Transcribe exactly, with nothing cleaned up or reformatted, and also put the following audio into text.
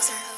closer.